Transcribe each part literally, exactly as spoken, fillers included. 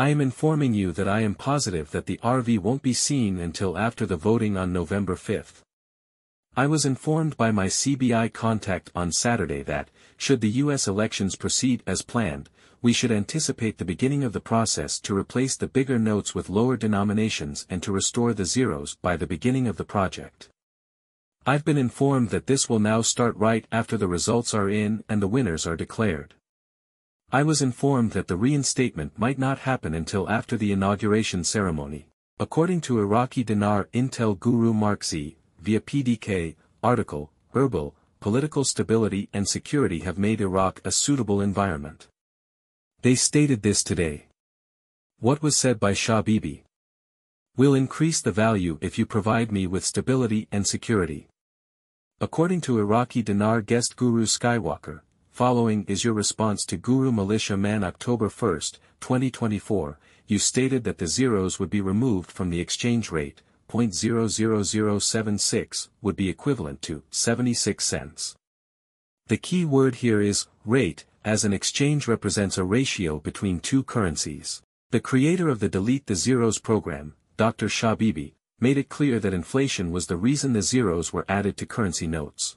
I am informing you that I am positive that the R V won't be seen until after the voting on November fifth. I was informed by my C B I contact on Saturday that, should the U S elections proceed as planned, we should anticipate the beginning of the process to replace the bigger notes with lower denominations and to restore the zeros by the beginning of the project. I've been informed that this will now start right after the results are in and the winners are declared. I was informed that the reinstatement might not happen until after the inauguration ceremony, according to Iraqi Dinar Intel Guru Mark Z, via P D K, article, herbal, political stability and security have made Iraq a suitable environment. They stated this today. What was said by Shabibi? We'll increase the value if you provide me with stability and security. According to Iraqi Dinar guest Guru Skywalker, following is your response to Guru Militia Man. October first, twenty twenty-four, you stated that the zeros would be removed from the exchange rate, zero point zero zero zero seven six would be equivalent to seventy-six cents. The key word here is rate, as an exchange represents a ratio between two currencies. The creator of the Delete the Zeros program, Doctor Shabibi, made it clear that inflation was the reason the zeros were added to currency notes.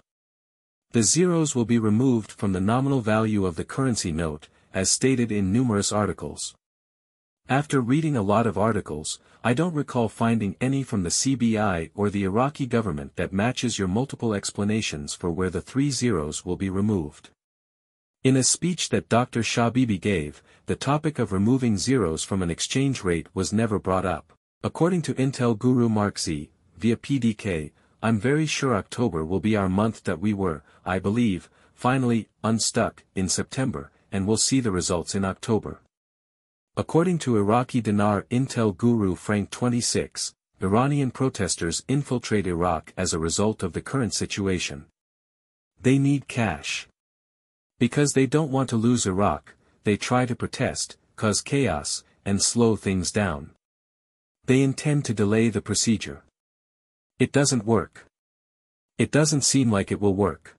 The zeros will be removed from the nominal value of the currency note, as stated in numerous articles. After reading a lot of articles, I don't recall finding any from the C B I or the Iraqi government that matches your multiple explanations for where the three zeros will be removed. In a speech that Doctor Shabibi gave, the topic of removing zeros from an exchange rate was never brought up. According to Intel Guru Mark Z, via P D K, I'm very sure October will be our month that we were, I believe, finally, unstuck, in September, and we'll see the results in October. According to Iraqi Dinar Intel Guru Frank twenty-six, Iranian protesters infiltrate Iraq as a result of the current situation. They need cash. Because they don't want to lose Iraq, they try to protest, cause chaos, and slow things down. They intend to delay the procedure. It doesn't work. It doesn't seem like it will work.